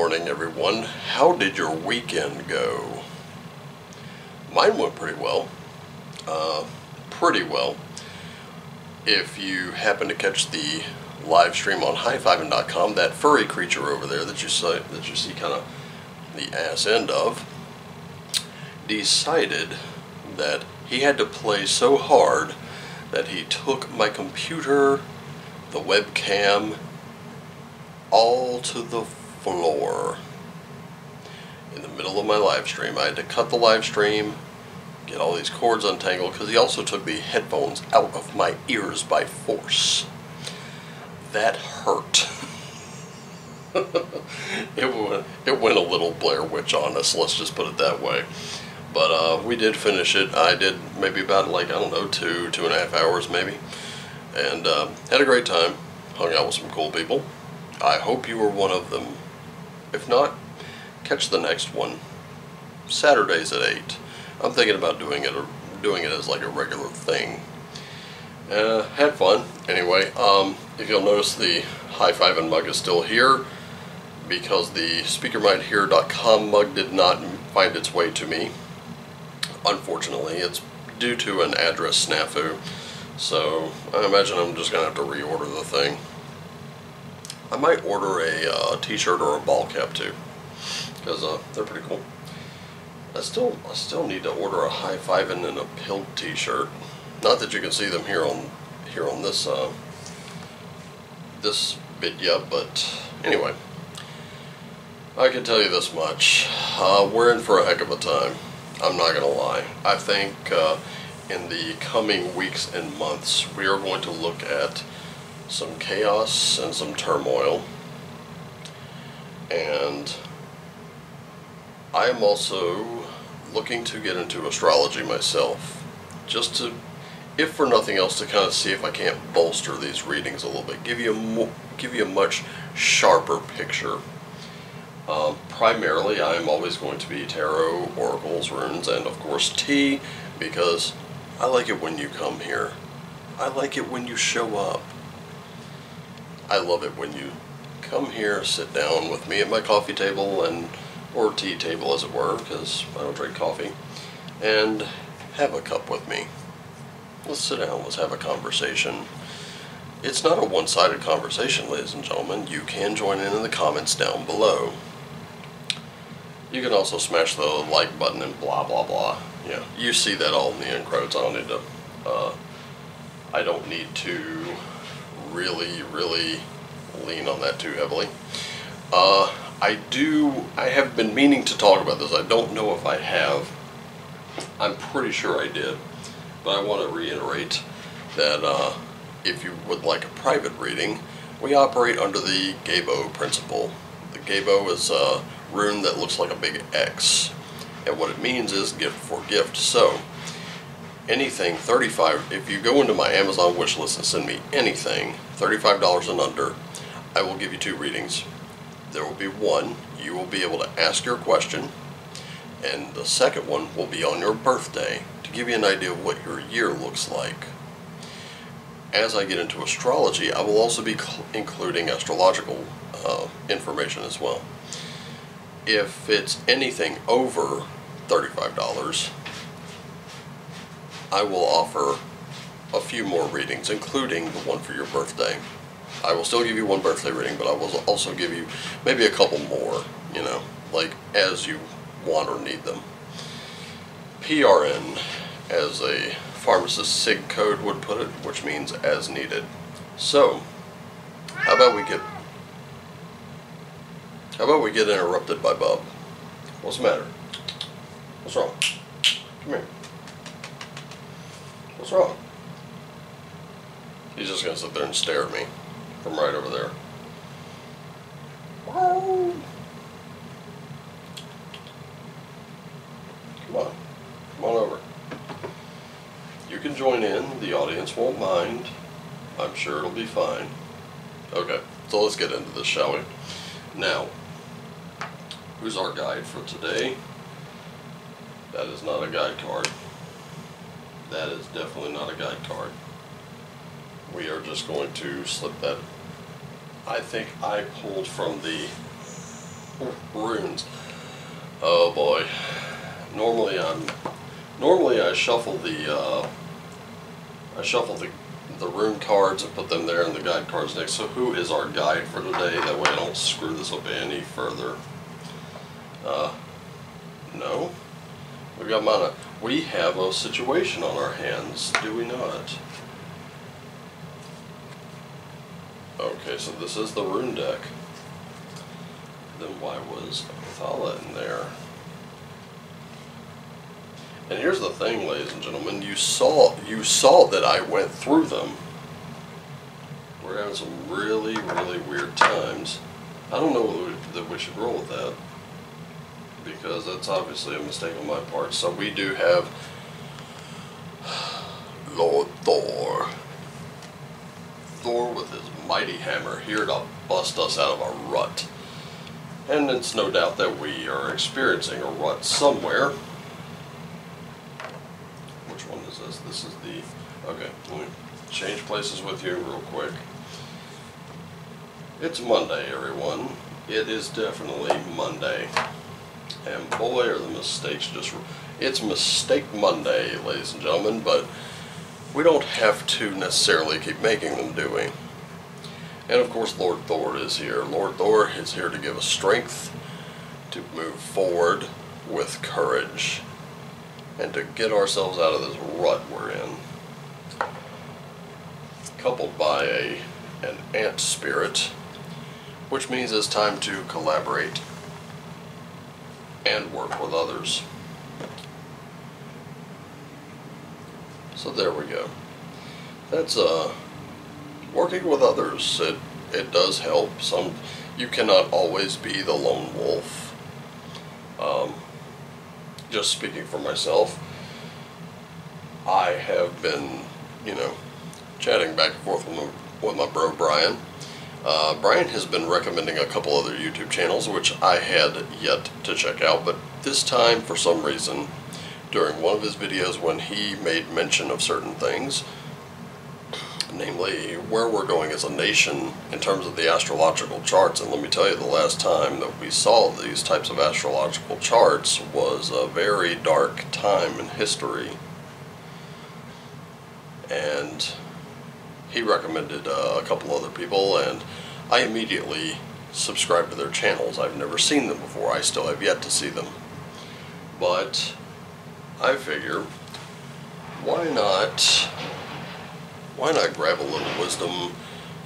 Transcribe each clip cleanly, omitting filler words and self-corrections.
morning, everyone. How did your weekend go? Mine went pretty well. If you happen to catch the live stream on HiFiven.com, that furry creature over there that you see kind of the ass end of, decided that he had to play so hard that he took my computer, the webcam, all to the floor in the middle of my live stream. I had to cut the live stream, get all these cords untangled, because he also took the headphones out of my ears by force. That hurt. It went a little Blair Witch on us, let's just put it that way. But we did finish it. I did maybe about, like, I don't know, two and a half hours maybe. And had a great time. Hung out with some cool people. I hope you were one of them. If not, catch the next one. Saturdays at 8. I'm thinking about doing it as like a regular thing. Had fun. Anyway, if you'll notice, the High Five and mug is still here because the speakermindhere.com mug did not find its way to me. Unfortunately, it's due to an address snafu, so I imagine I'm just going to have to reorder the thing. I might order a t-shirt or a ball cap too, because they're pretty cool. I still need to order a High Five and a Pill t-shirt. Not that you can see them here on this this video, but anyway, I can tell you this much: we're in for a heck of a time. I'm not gonna lie. I think in the coming weeks and months, we are going to look at some chaos and some turmoil, and I am also looking to get into astrology myself, just to, if for nothing else, to kind of see if I can't bolster these readings a little bit, give you a much sharper picture. Primarily, I am always going to be tarot, oracles, runes, and of course tea, because I like it when you come here. I like it when you show up. I love it when you come here, sit down with me at my coffee table, and or tea table as it were, because I don't drink coffee, and have a cup with me. Let's sit down, let's have a conversation. It's not a one-sided conversation, ladies and gentlemen. You can join in the comments down below. You can also smash the like button and blah blah blah. Yeah, you see that all in the end credits. I don't need to really lean on that too heavily. I have been meaning to talk about this. I don't know if I have. I'm pretty sure I did. But I want to reiterate that if you would like a private reading, we operate under the Gebo principle. The Gebo is a rune that looks like a big X. And what it means is gift for gift. So, anything $35, if you go into my Amazon wish list and send me anything $35 and under, I will give you 2 readings. There will be one, you will be able to ask your question, and the second one will be on your birthday to give you an idea of what your year looks like. As I get into astrology, I will also be including astrological information as well. If it's anything over $35, I will offer a few more readings, including the one for your birthday. I will still give you one birthday reading, but I will also give you maybe a couple more, you know, like as you want or need them. PRN, as a pharmacist SIG code would put it, which means as needed. So, how about we get interrupted by Bob? What's the matter? What's wrong? Come here. What's wrong? He's just gonna sit there and stare at me from right over there. Whoa. Come on over. You can join in, the audience won't mind. I'm sure it'll be fine. Okay, so let's get into this, shall we? Now, who's our guide for today? That is not a guide card. That is definitely not a guide card. We are just going to slip that. I think I pulled from the runes. Oh boy. Normally I shuffle the I shuffle the rune cards and put them there and the guide cards next. So who is our guide for today? That way I don't screw this up any further. No. We've got mana. We have a situation on our hands, do we not? Okay, so this is the rune deck. Then why was Othala in there? And here's the thing, ladies and gentlemen, you saw that I went through them. We're having some really, really weird times. I don't know that we should roll with that, because that's obviously a mistake on my part. So we do have Lord Thor. Thor with his mighty hammer here to bust us out of a rut. And it's no doubt that we are experiencing a rut somewhere. This is the... Okay, let me change places with you real quick. It's Monday, everyone. It is definitely Monday. And boy, are the mistakes just... It's Mistake Monday, ladies and gentlemen, but we don't have to necessarily keep making them, do we? And of course, Lord Thor is here. Lord Thor is here to give us strength to move forward with courage, and to get ourselves out of this rut we're in. Coupled by an ant spirit, which means it's time to collaborate and work with others. So there we go. That's working with others. It does help. You cannot always be the lone wolf. Just speaking for myself, I have been, chatting back and forth with my bro Brian. Brian has been recommending a couple other YouTube channels, which I had yet to check out, but this time, for some reason, during one of his videos when he made mention of certain things, namely where we're going as a nation in terms of the astrological charts. And let me tell you, the last time that we saw these types of astrological charts was a very dark time in history. And he recommended a couple other people, and I immediately subscribed to their channels. I've never seen them before. I still have yet to see them. But I figure, why not grab a little wisdom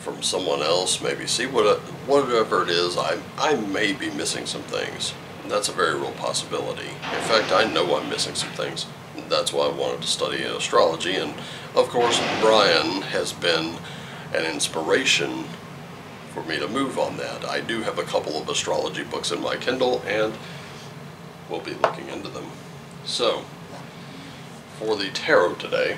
from someone else, maybe see whatever it is. I may be missing some things. That's a very real possibility. In fact, I know I'm missing some things. That's why I wanted to study astrology, and of course, Brian has been an inspiration for me to move on that. I do have a couple of astrology books in my Kindle, and we'll be looking into them. So, for the tarot today,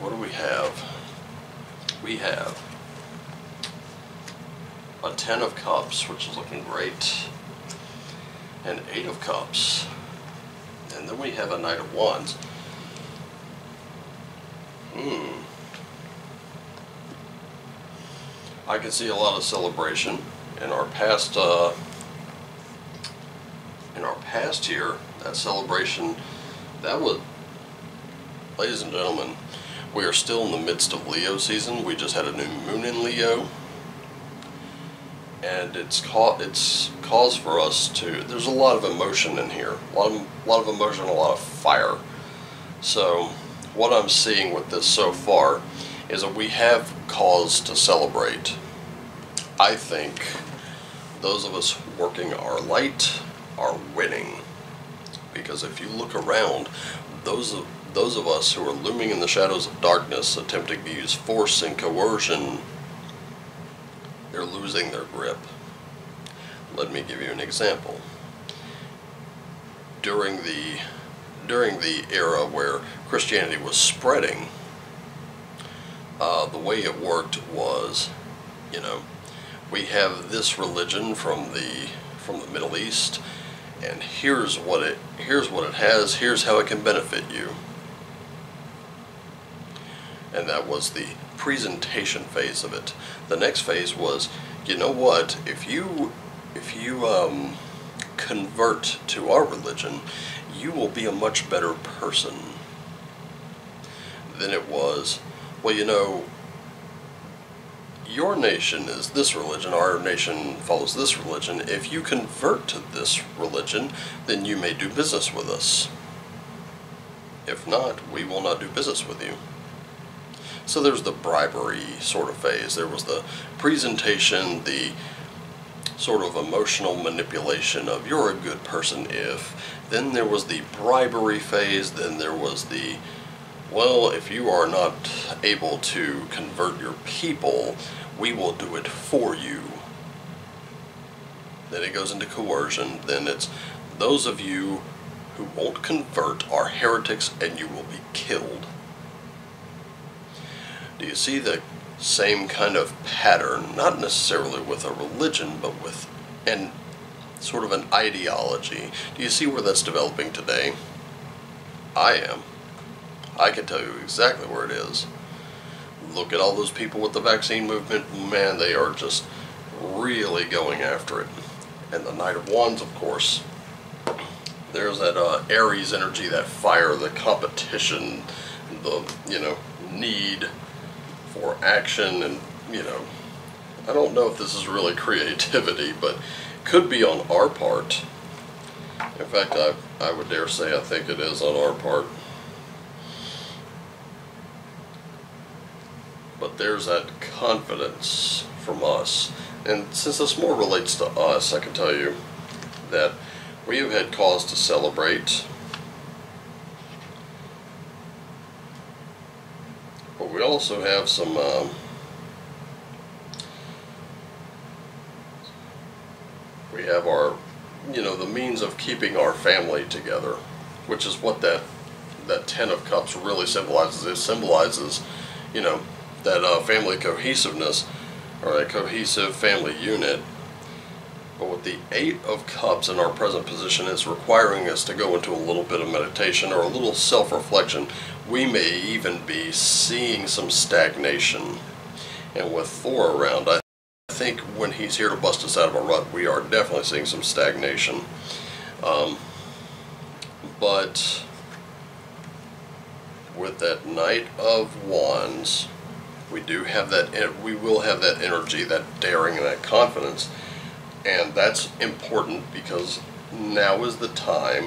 what do we have? We have a 10 of cups, which is looking great, an 8 of cups, and then we have a Knight of Wands. I can see a lot of celebration in our past. In our past year, that celebration, that was. Ladies and gentlemen, we are still in the midst of Leo season. We just had a new moon in Leo, and it's cause for us to. There's a lot of emotion in here, a lot of emotion, a lot of fire. So, what I'm seeing with this so far is that we have cause to celebrate. I think those of us working our light are winning, because if you look around, those of us who are looming in the shadows of darkness, attempting to use force and coercion, they're losing their grip. Let me give you an example. During the era where Christianity was spreading, the way it worked was, we have this religion from the Middle East, and here's what it has. Here's how it can benefit you. and that was the presentation phase of it. The next phase was, you know what, if you convert to our religion, you will be a much better person. Then it was, well, you know, your nation is this religion, our nation follows this religion. If you convert to this religion, then you may do business with us. If not, we will not do business with you. So there's the bribery sort of phase. There was the presentation, the sort of emotional manipulation of you're a good person if. Then there was the bribery phase. Then there was the, well, if you are not able to convert your people, we will do it for you. Then it goes into coercion. Then it's, those of you who won't convert are heretics and you will be killed. Do you see the same kind of pattern, not necessarily with a religion, but with an sort of an ideology? Do you see where that's developing today? I am. I can tell you exactly where it is. Look at all those people with the vaccine movement. Man, they are just really going after it. And the Knight of Wands, of course. There's that Aries energy, that fire, the competition, the, you know, need for action, and, you know, I don't know if this is really creativity, but could be on our part. In fact, I would dare say I think it is on our part. But there's that confidence from us. And since this more relates to us, I can tell you that we have had cause to celebrate, but we also have some we have our, you know, the means of keeping our family together, which is what that Ten of Cups really symbolizes. It symbolizes, you know, that family cohesiveness, or a cohesive family unit. But with the Eight of Cups in our present position, it's requiring us to go into a little bit of meditation or a little self-reflection. We may even be seeing some stagnation. And with Thor around, I think when he's here to bust us out of a rut, we are definitely seeing some stagnation. But with that Knight of Wands, we do have that, we will have that energy, that daring and that confidence. And that's important because now is the time,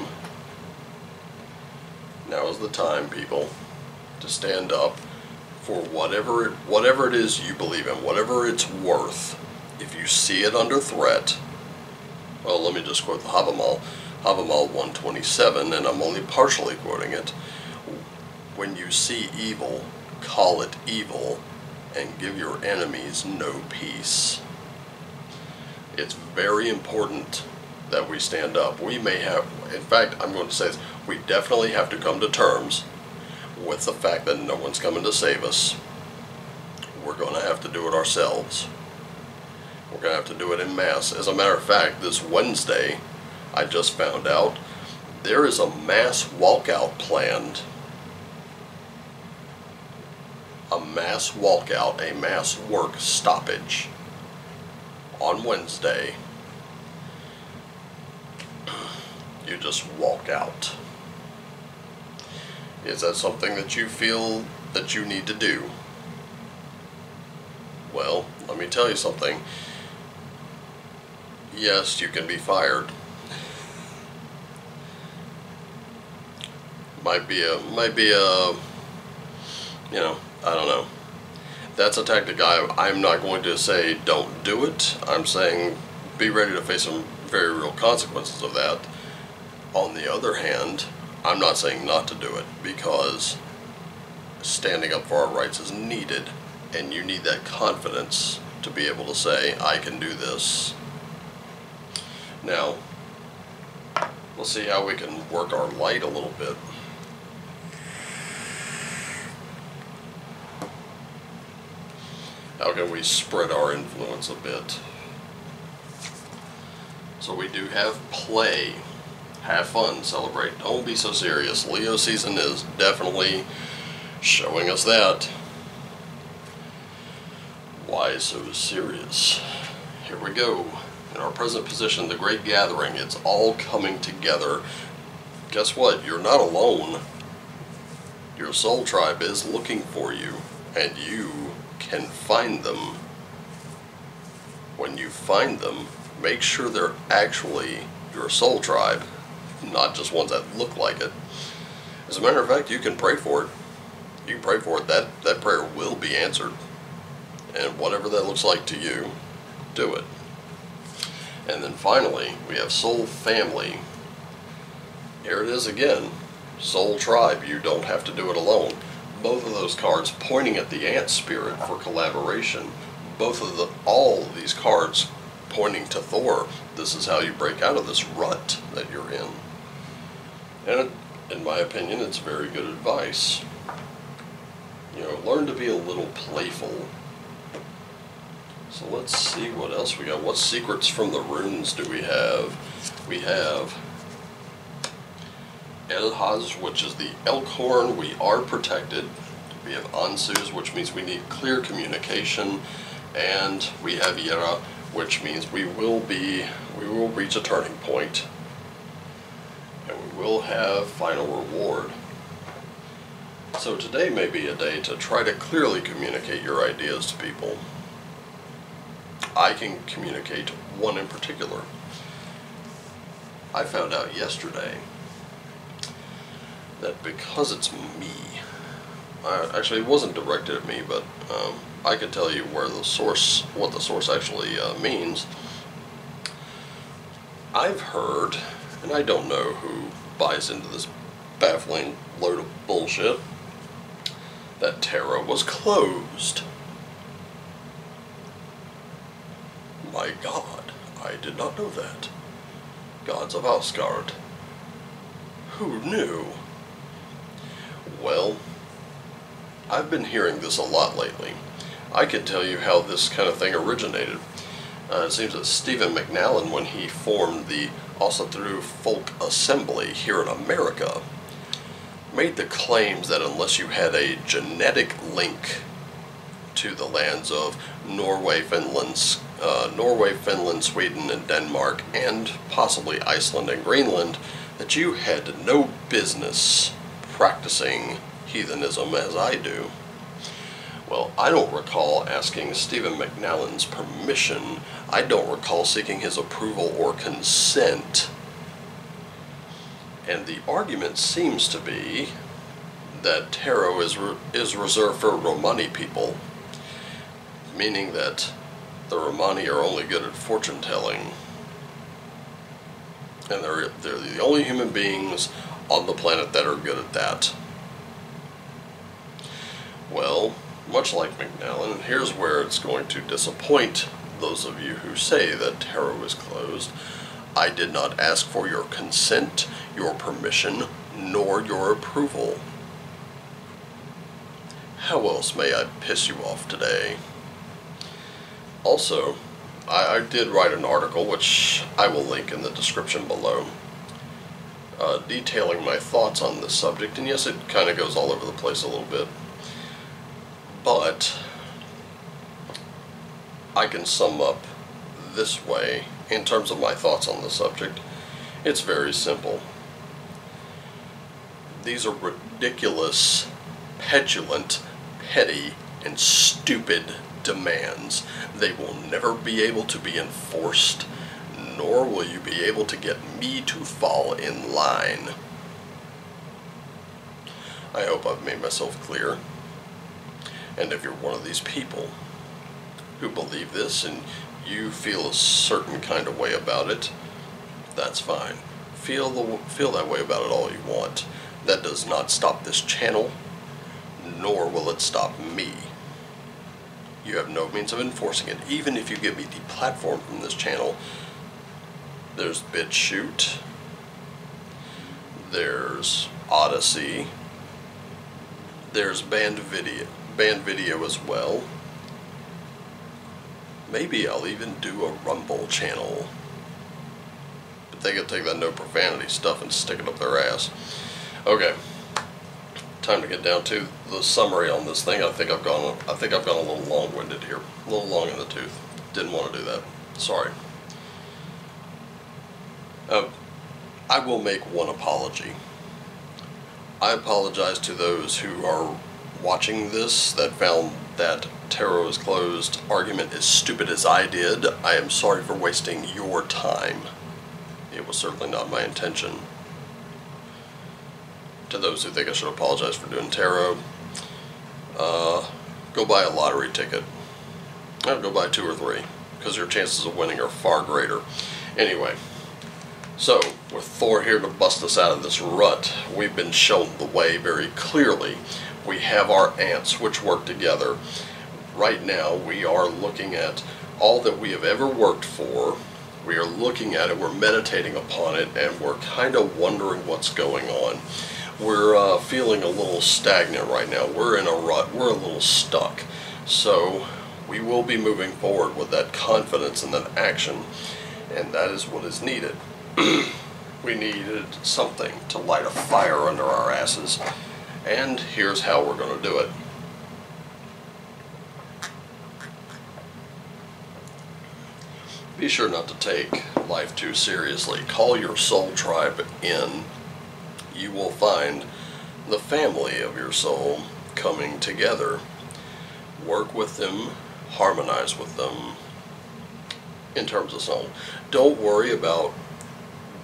people, to stand up for whatever it is you believe in, whatever it's worth. If you see it under threat, well, let me just quote the Havamal 127, and I'm only partially quoting it. When you see evil, call it evil, and give your enemies no peace. It's very important that we stand up. We may have, in fact, I'm going to say this, we definitely have to come to terms with the fact that no one's coming to save us. We're going to have to do it ourselves. We're going to have to do it en masse. As a matter of fact, this Wednesday, I just found out, there is a mass walkout planned. A mass walkout, a mass work stoppage on Wednesday. You just walk out. Is that something that you feel that you need to do? Well, let me tell you something. Yes, you can be fired. Might be a, you know, I don't know. That's a tactic. I'm not going to say don't do it. I'm saying be ready to face some very real consequences of that. On the other hand, I'm not saying not to do it, because standing up for our rights is needed, and you need that confidence to be able to say, I can do this. Now, we'll see how we can work our light a little bit. How can we spread our influence a bit? So we do have play. Have fun, celebrate. Don't be so serious. Leo season is definitely showing us that. Why so serious? Here we go. In our present position, the Great Gathering, it's all coming together. Guess what? You're not alone. Your soul tribe is looking for you, and you can find them. When you find them, make sure they're actually your soul tribe, not just ones that look like it. As a matter of fact, you can pray for it. You can pray for it. That prayer will be answered. And whatever that looks like to you, do it. And then finally, we have soul family. Here it is again. Soul tribe. You don't have to do it alone. Both of those cards pointing at the ant spirit for collaboration. All of these cards pointing to Thor. This is how you break out of this rut that you're in. And in my opinion, it's very good advice. You know, learn to be a little playful. So let's see what else we got. What secrets from the runes do we have? We have Elhaz, which is the elk horn. We are protected. We have Ansuz, which means we need clear communication. And we have Yera, which means we will reach a turning point, and we will have final reward. So today may be a day to try to clearly communicate your ideas to people. I can communicate one in particular. I found out yesterday that because it's me, actually it wasn't directed at me, but I could tell you where the source, what the source actually means. I've heard, and I don't know who buys into this baffling load of bullshit, that Terra was closed. My God, I did not know that. Gods of Asgard. Who knew? Well, I've been hearing this a lot lately. I could tell you how this kind of thing originated. It seems that Stephen McNallen, when he formed the Asatru Folk Assembly here in America, made the claims that unless you had a genetic link to the lands of Norway, Finland, Sweden, and Denmark, and possibly Iceland and Greenland, that you had no business practicing heathenism as I do. Well, I don't recall asking Stephen McNallen's permission. I don't recall seeking his approval or consent. And the argument seems to be that Tarot is reserved for Romani people, meaning that the Romani are only good at fortune-telling. And they're the only human beings on the planet that are good at that. Well, much like McNallen, and here's where it's going to disappoint those of you who say that Tarot is closed. I did not ask for your consent, your permission, nor your approval. How else may I piss you off today? Also, I did write an article, which I will link in the description below, detailing my thoughts on this subject, and yes, it kind of goes all over the place a little bit, but I can sum up this way in terms of my thoughts on the subject. It's very simple. These are ridiculous, petulant, petty, and stupid demands. They will never be able to be enforced, nor will you be able to get me to fall in line. I hope I've made myself clear. And if you're one of these people who believe this and you feel a certain kind of way about it, that's fine. Feel that way about it all you want. That does not stop this channel, nor will it stop me. You have no means of enforcing it. Even if you give me the platform from this channel, there's BitChute, there's Odyssey, there's Band Video as well. Maybe I'll even do a Rumble channel. But they could take that no profanity stuff and stick it up their ass. Okay, time to get down to the summary on this thing, I think I've gone a little long-winded here, a little long in the tooth. Didn't want to do that. Sorry. I will make one apology. I apologize to those who are watching this that found that Tarot is Closed argument as stupid as I did. I am sorry for wasting your time. It was certainly not my intention. To those who think I should apologize for doing tarot, go buy a lottery ticket. I'd go buy 2 or 3, because your chances of winning are far greater. Anyway, so with Thor here to bust us out of this rut, we've been shown the way very clearly. We have our ants, which work together. Right now, we are looking at all that we have ever worked for. We are looking at it, we're meditating upon it, and we're kind of wondering what's going on. We're feeling a little stagnant right now. We're in a rut. We're a little stuck. So we will be moving forward with that confidence and that action, and that is what is needed. We needed something to light a fire under our asses, and here's how we're going to do it. Be sure not to take life too seriously. Call your soul tribe in. You will find the family of your soul coming together. Work with them, harmonize with them in terms of soul. Don't worry about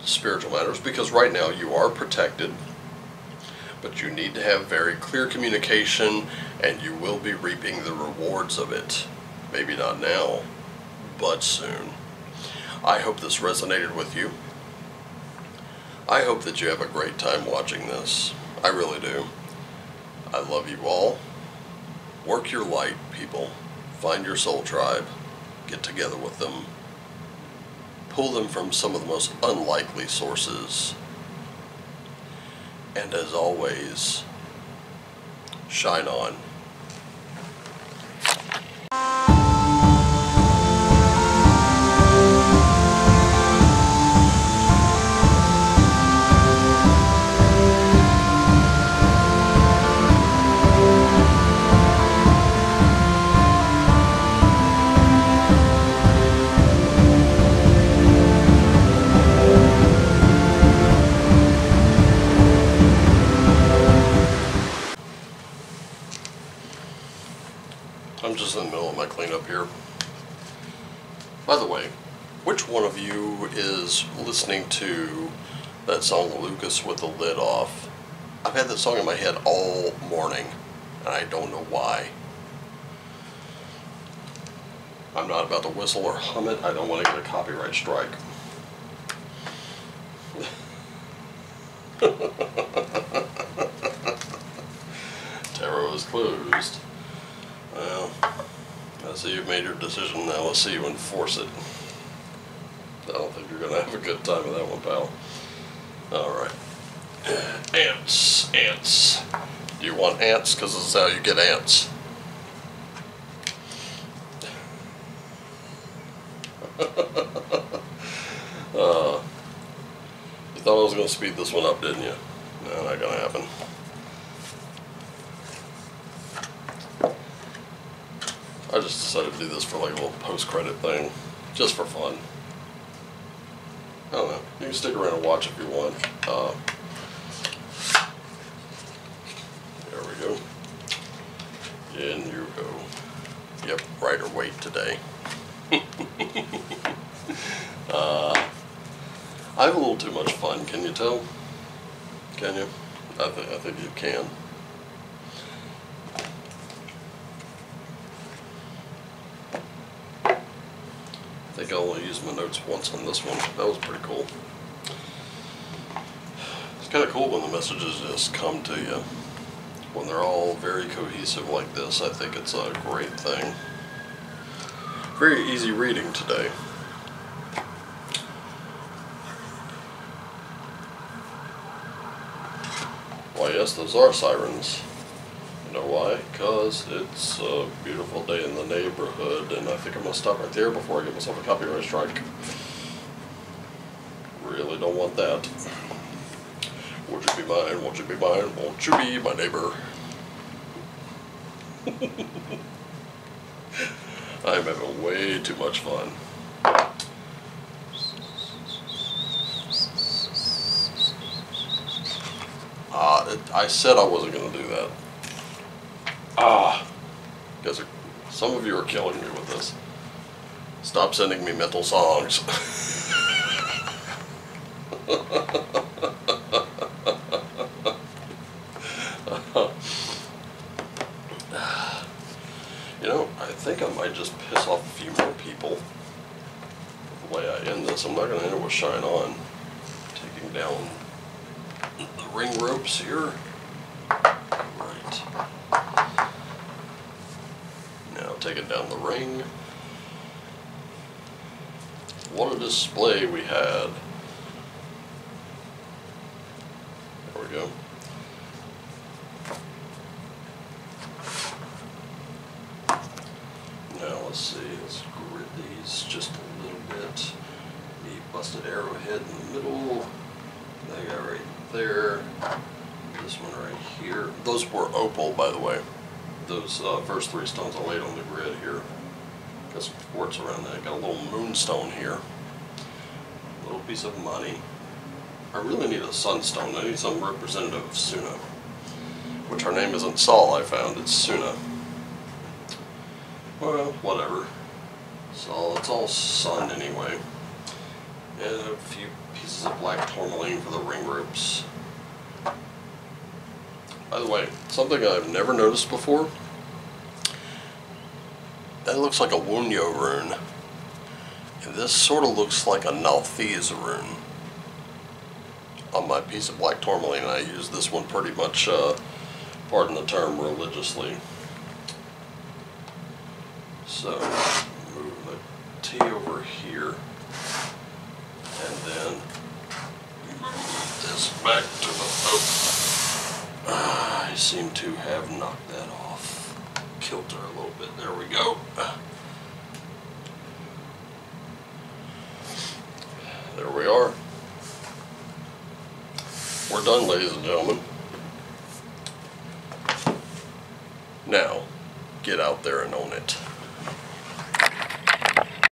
spiritual matters, because right now you are protected, but you need to have very clear communication, and you will be reaping the rewards of it. Maybe not now, but soon. I hope this resonated with you. I hope that you have a great time watching this. I really do. I love you all. Work your light, people. Find your soul tribe. Get together with them. Pull them from some of the most unlikely sources. And as always, shine on. Just in the middle of my cleanup here. By the way, which one of you is listening to that song Lucas with the Lid Off? I've had that song in my head all morning, and I don't know why. I'm not about to whistle or hum it. I don't want to get a copyright strike. Tarot is closed. Well, I see you've made your decision now. Let's see you enforce it. I don't think you're going to have a good time with that one, pal. Alright. Ants. Ants. Do you want ants? Because this is how you get ants. You thought I was going to speed this one up, didn't you? No, not going to happen. I just decided to do this for like a little post-credit thing, just for fun. I don't know. You can stick around and watch if you want. There we go. In you go. Yep, right or wait today. I have a little too much fun. Can you tell? Can you? I think you can. I think I only used my notes once on this one. That was pretty cool. It's kind of cool when the messages just come to you. When they're all very cohesive like this, I think it's a great thing. Very easy reading today. Why, yes, those are sirens. You know why? Because it's a beautiful day in the neighborhood, and I think I'm going to stop right there before I give myself a copyright strike. Really don't want that. Won't you be mine? Won't you be mine? Won't you be my neighbor? I'm having way too much fun. I said I wasn't going to do that. Guys, some of you are killing me with this. Stop sending me mental songs. You know, I think I might just piss off a few more people the way I end this. I'm not going to end it with Shine On. Taking down the ring ropes here. Right. Now taking down the ring. What a display we had. There we go. Now let's see, let's grit these just a little bit. The busted arrowhead in the middle. That guy right there. This one right here. Those were opal, by the way. Those first three stones I laid on the grid here. Got some quartz around that. Got a little moonstone here. A little piece of money. I really need a sunstone. I need some representative of Suna. Which her name isn't Sol, I found. It's Suna. Well, whatever. Sol, it's all sun anyway. And a few pieces of black tourmaline for the ring ropes. By the way, something I've never noticed before. That looks like a Wunyo rune. And this sort of looks like a Nalthea's rune. On my piece of black tourmaline, I use this one pretty much, pardon the term, religiously. So, move the T over here. And then, move this back to the... I seem to have knocked that off. Kilter a little bit. There we go. There we are. We're done, ladies and gentlemen. Now, get out there and own it.